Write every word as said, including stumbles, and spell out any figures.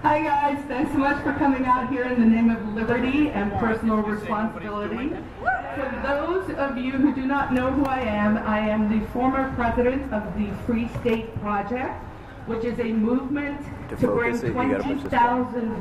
Hi guys, thanks so much for coming out here in the name of liberty and personal responsibility. For those of you who do not know who I am, I am the former president of the Free State Project, which is a movement to, to bring twenty thousand